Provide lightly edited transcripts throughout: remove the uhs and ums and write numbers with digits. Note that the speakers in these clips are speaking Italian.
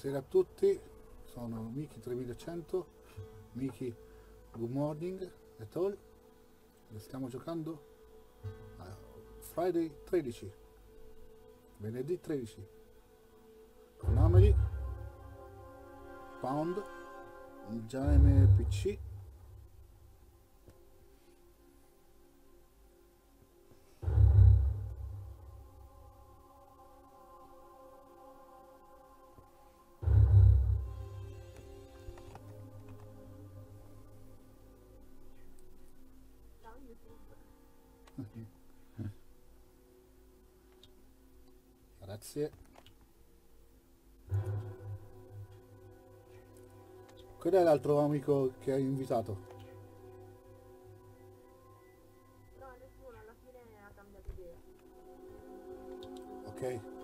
Buonasera a tutti, sono Mickey3100, Mickey Good Morning et al. Stiamo giocando a Friday 13, venerdì 13, con Ameri, Pound, Jaime PC. Grazie. Qual è l'altro amico che hai invitato? No, nessuno, alla fine ha cambiato idea. Ok.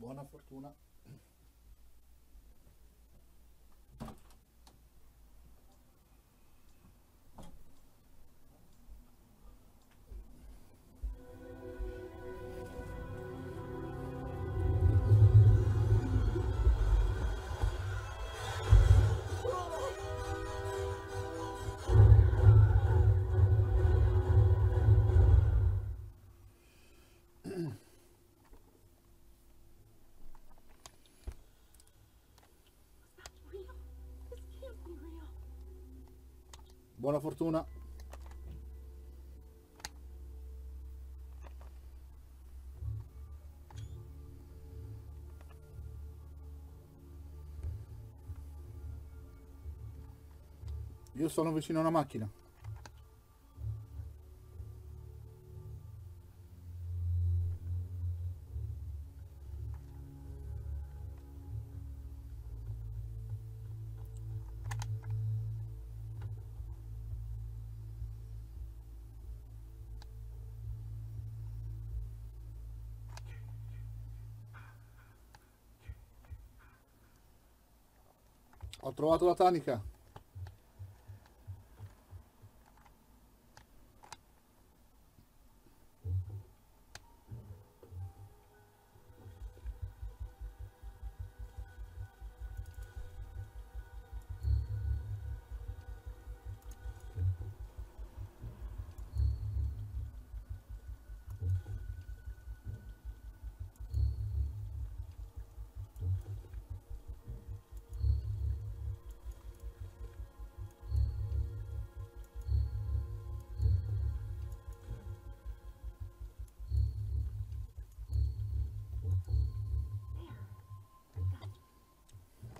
Buona fortuna. Buona fortuna. Io sono vicino a una macchina. Ho trovato la tanica.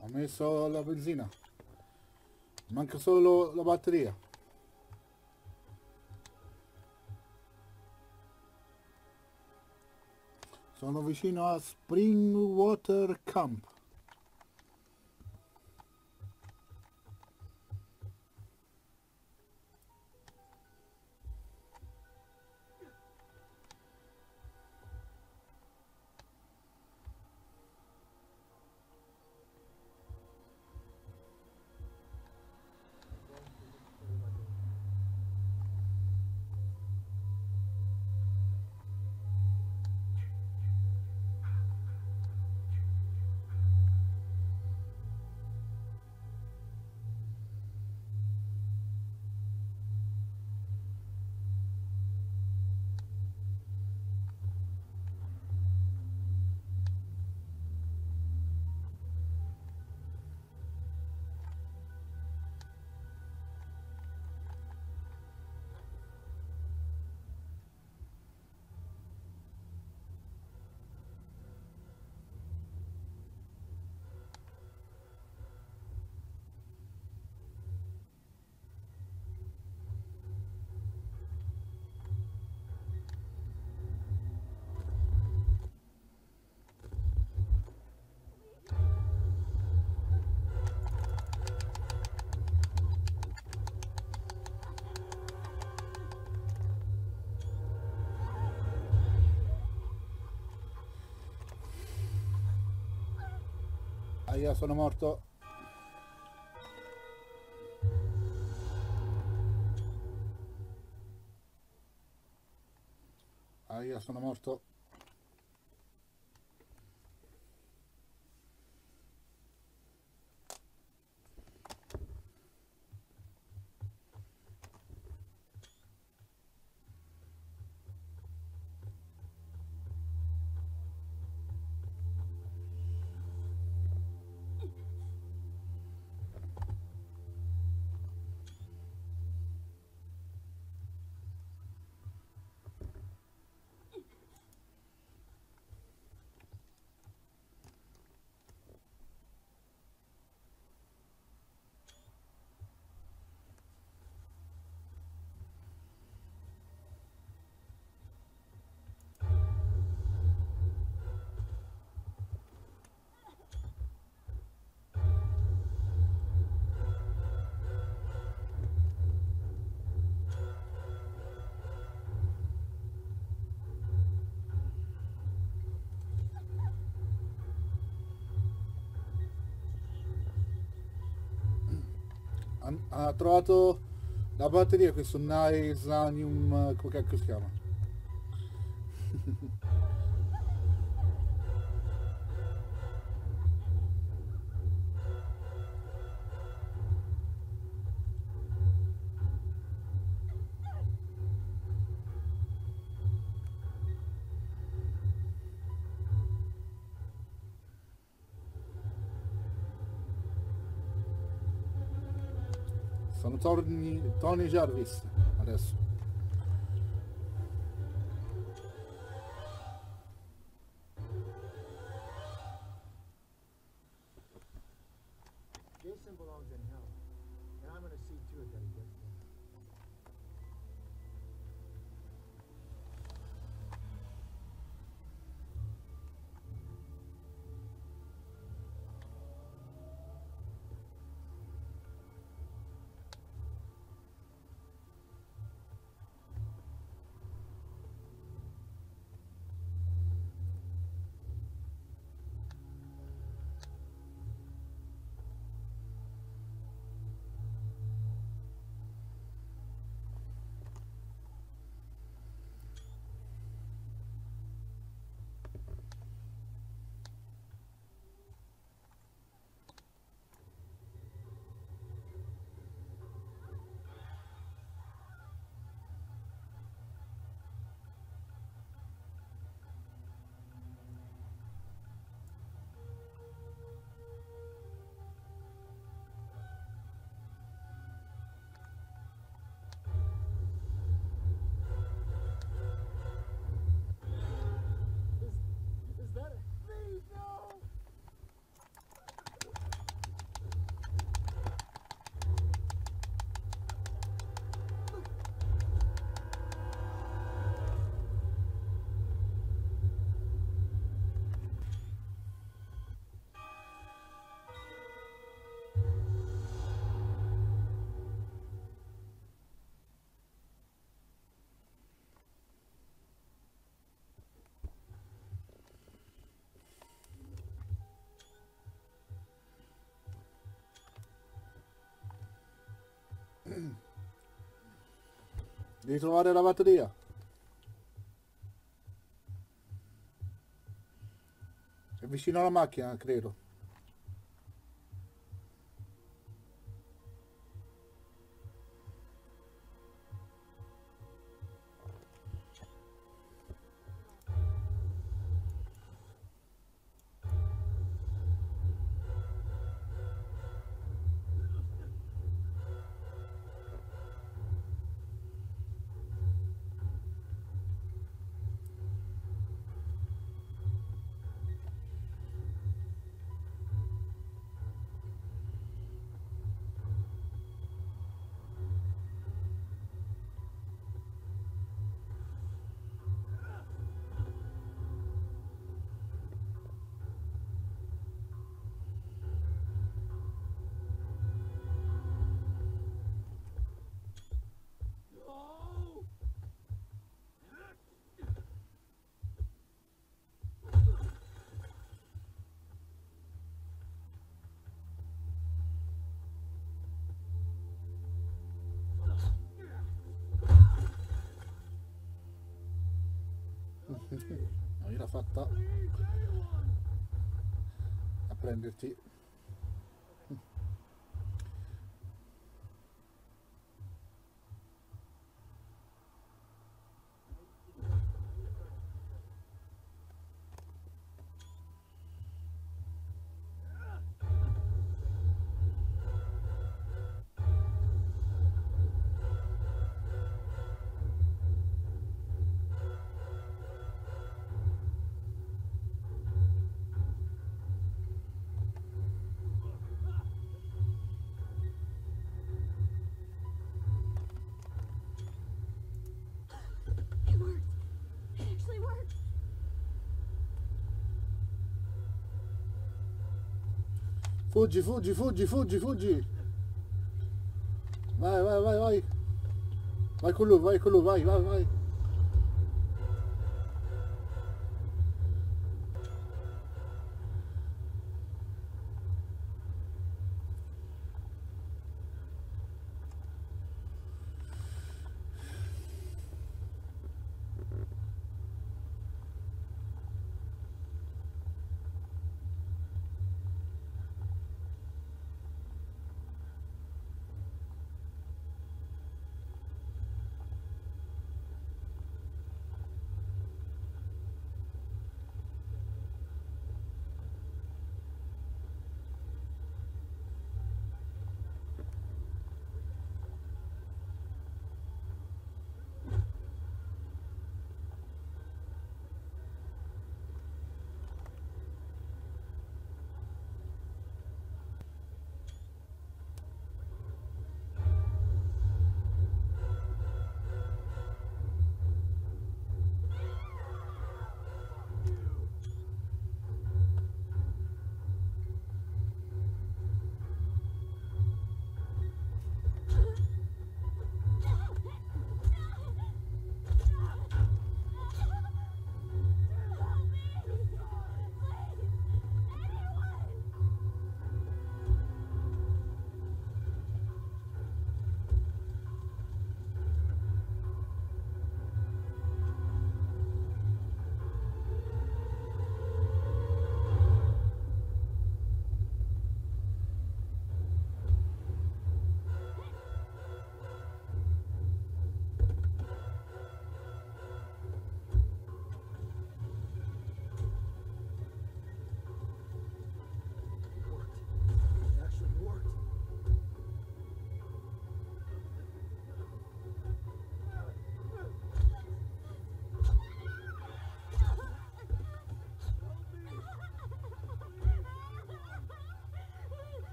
Ho messo la benzina, manca solo la batteria. Sono vicino a Springwater Camp. Io sono morto. Io sono morto. Ha trovato la batteria, questo Naisanium, come cacchio si chiama? Sono Tony Jarvis adesso. Jason belongs in hell, and I'm going to see to it that he gets there. Devi trovare la batteria. È vicino alla macchina, credo. fatta a prenderti. Fuggi, fuggi, fuggi, fuggi, fuggi! Vai, vai, vai, vai! Vai con lui, vai, vai, vai!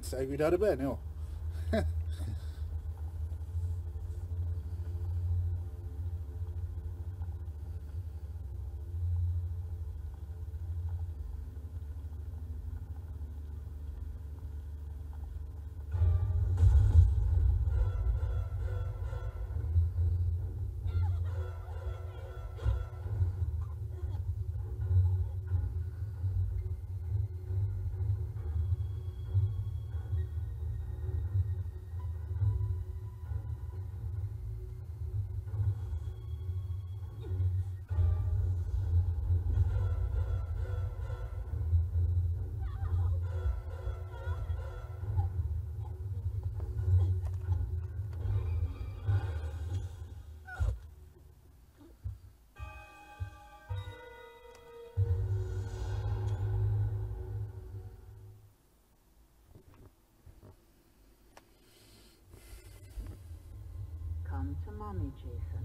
Sai guidare bene, oh! To mommy, Jason.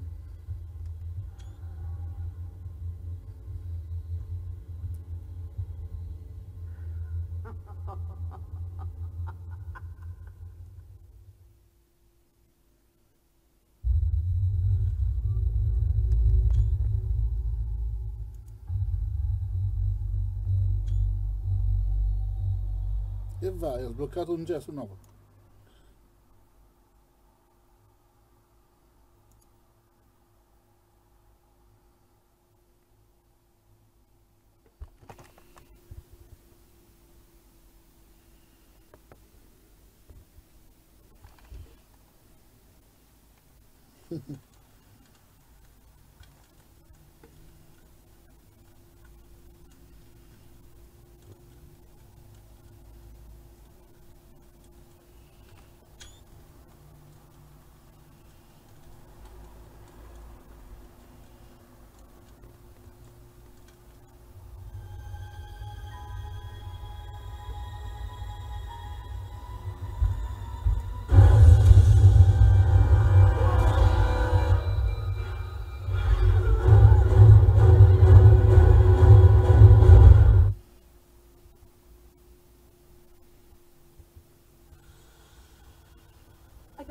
E vai, ho sbloccato un gesto nuovo.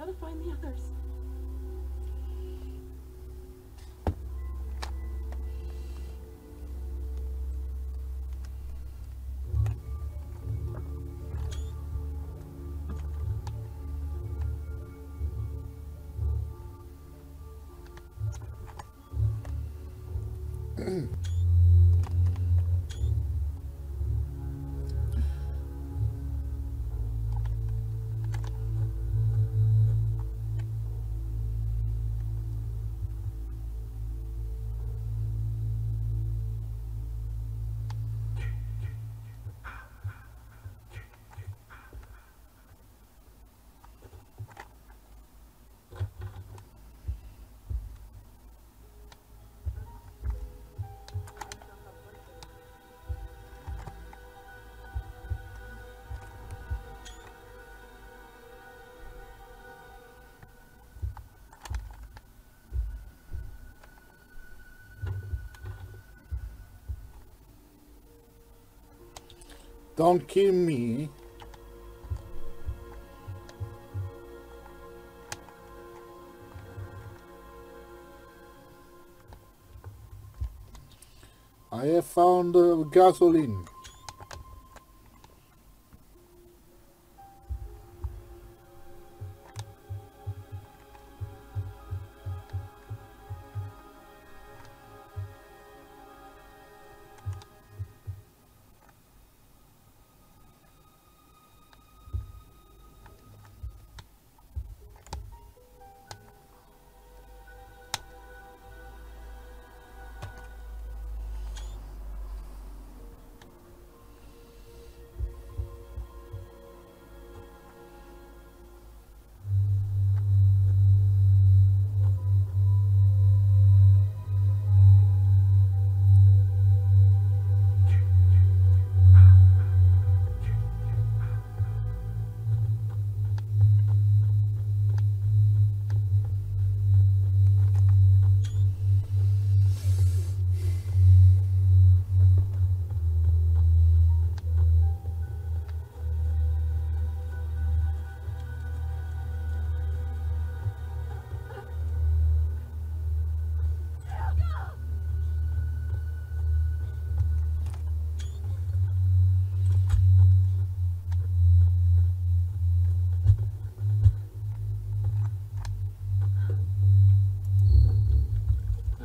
Gotta find the others. Don't kill me. I have found gasoline.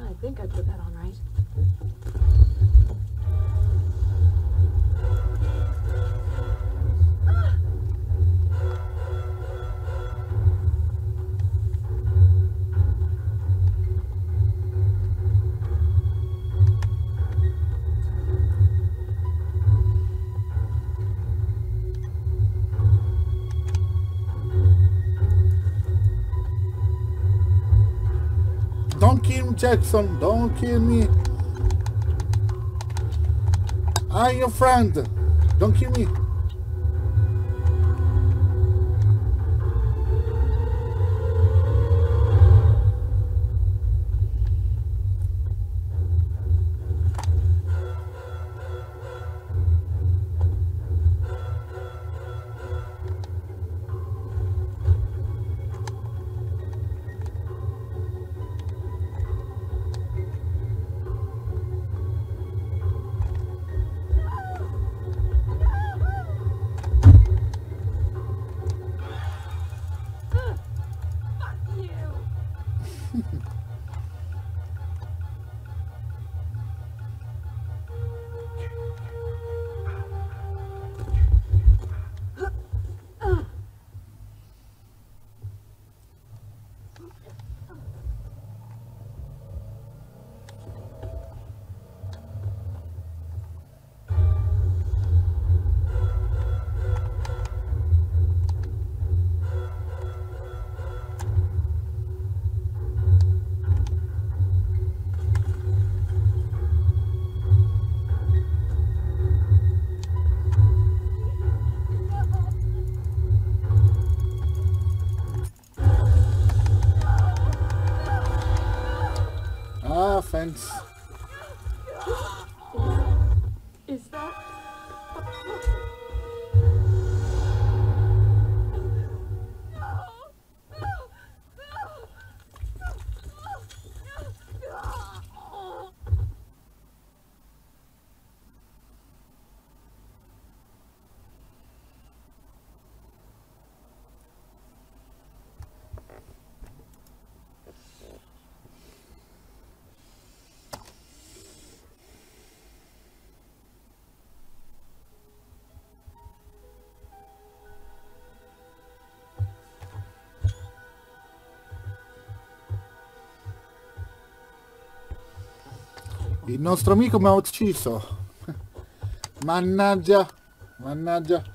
I think I put that on right. Jackson, don't kill me. I am your friend. Don't kill me. fence. Is that? Il nostro amico mi ha ucciso. Mannaggia. Mannaggia.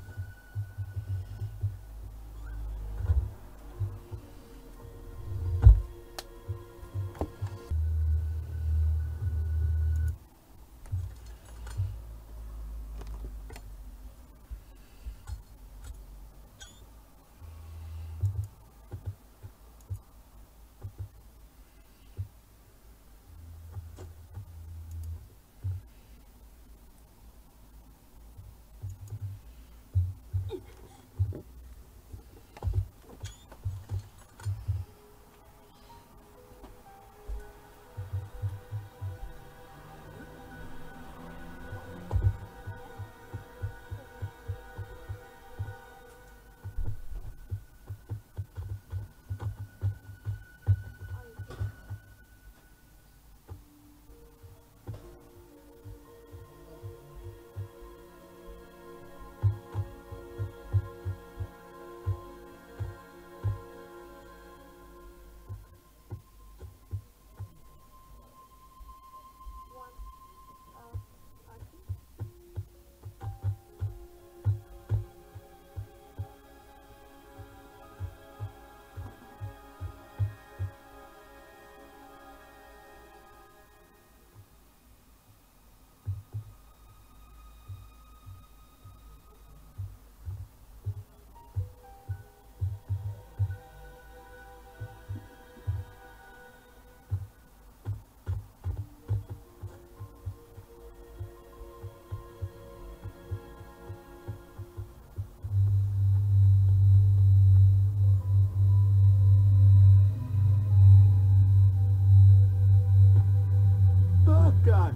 God. Oh God.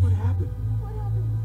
What happened? What happened?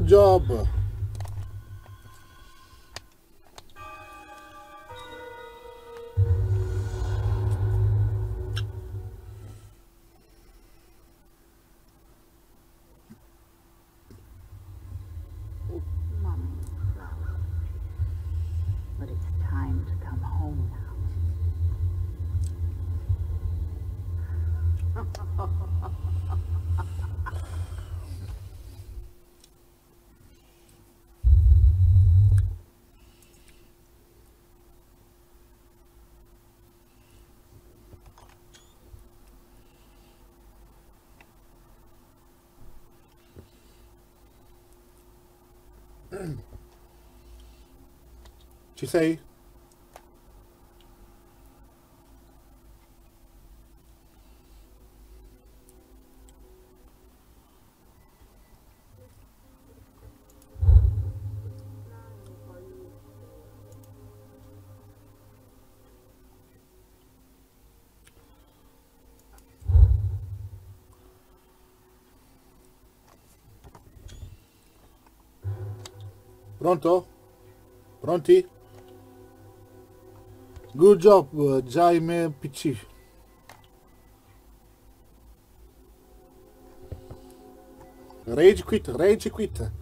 Good job. Ci sei? Pronto? Pronti? Good job, Jaime PC. Rage quit, rage quit.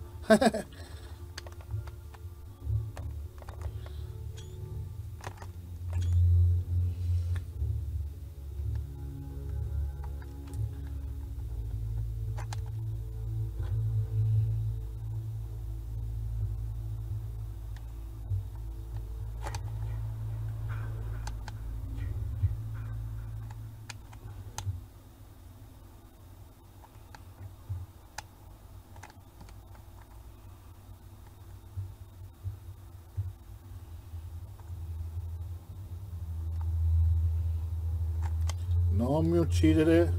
Non mi uccidere.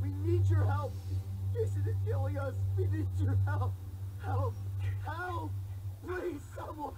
We need your help. Jason is killing us. We need your help. Help. Help. Please, someone.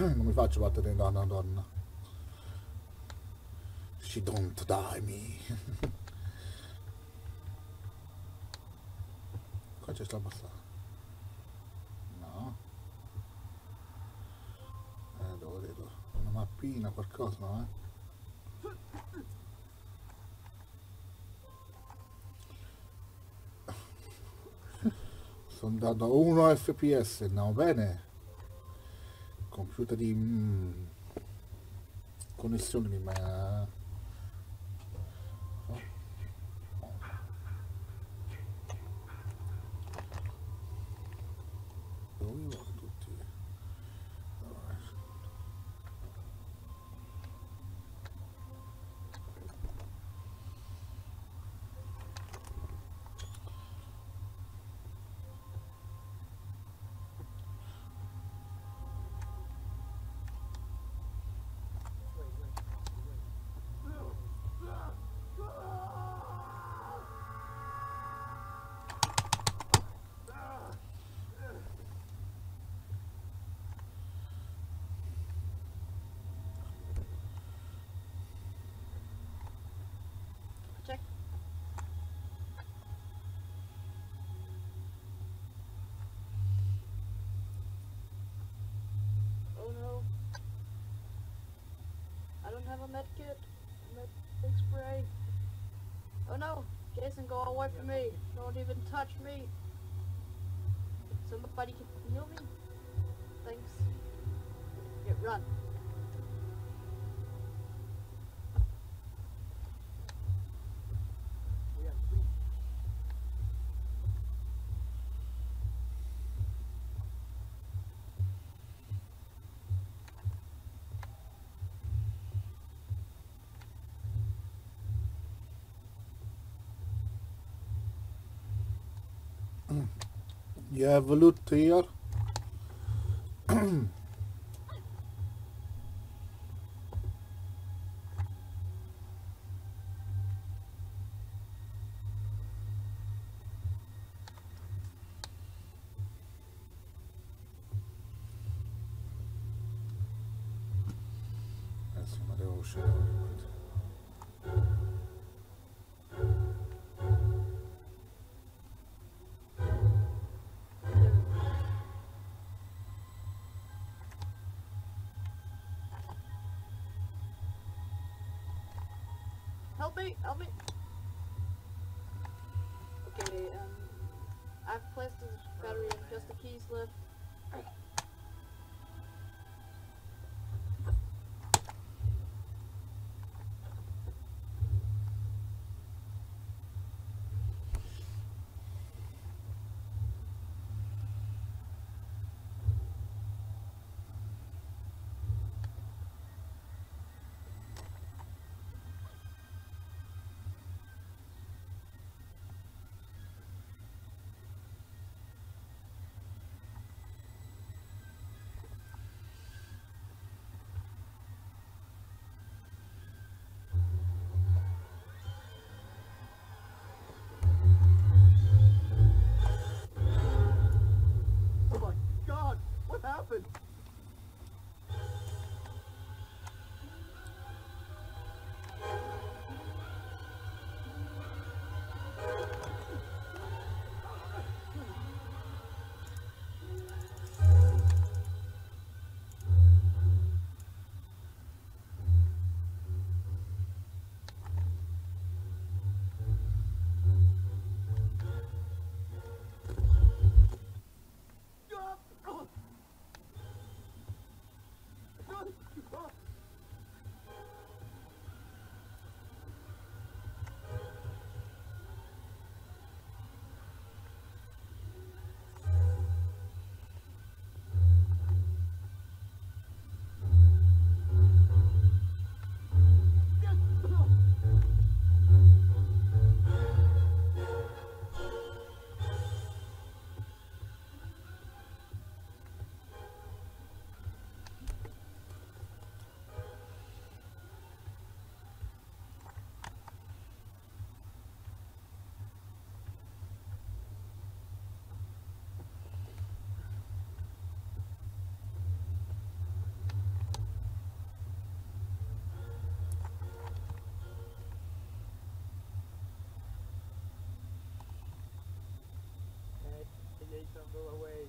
Non mi faccio battere da una donna. She don't die me. Qua c'è sta passata. No. spina, qualcosa, no? Sono andato a 1 fps, andiamo bene. Computer di connessione di me. Spray. Oh no, Jason, go away from me. Don't even touch me. Somebody can heal me. Thanks. Get run. You have a loot here. Help me. Okay, I've placed this battery in, just the keys left. Jason, go away.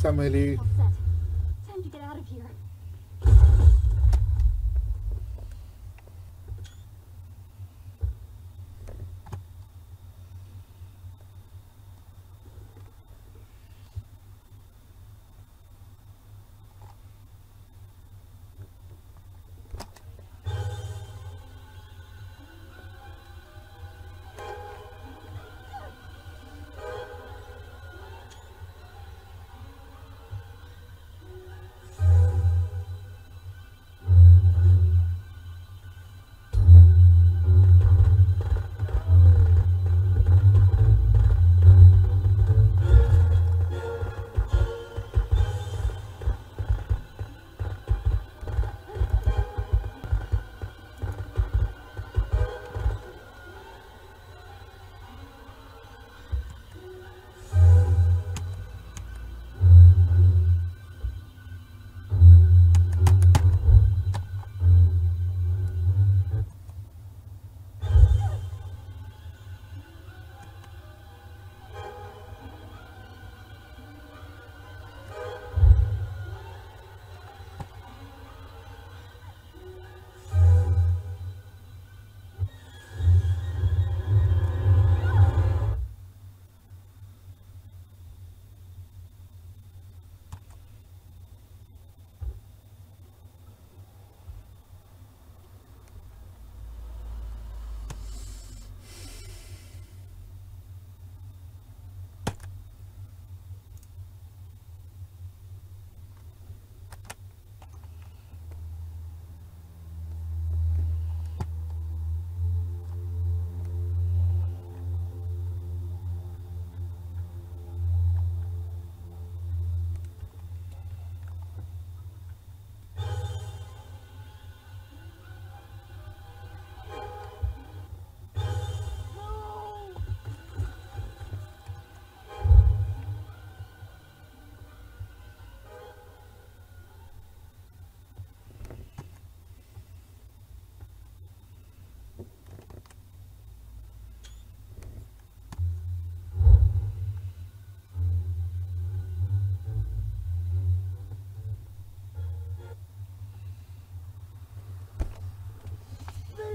somebody. Time to get out of here.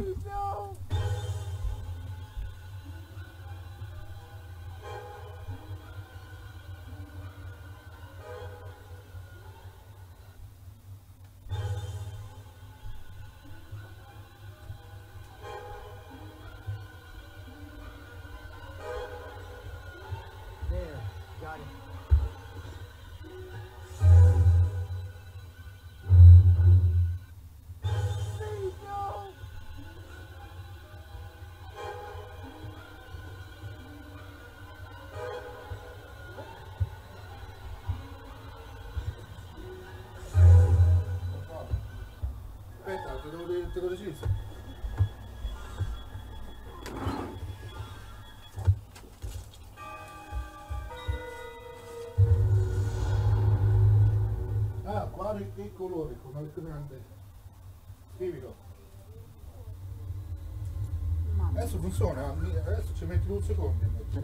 No! There, got it. Te lo deciso. Ah, quale che colore, con altre grande. Scrivilo. Adesso funziona, adesso ci metti un secondo.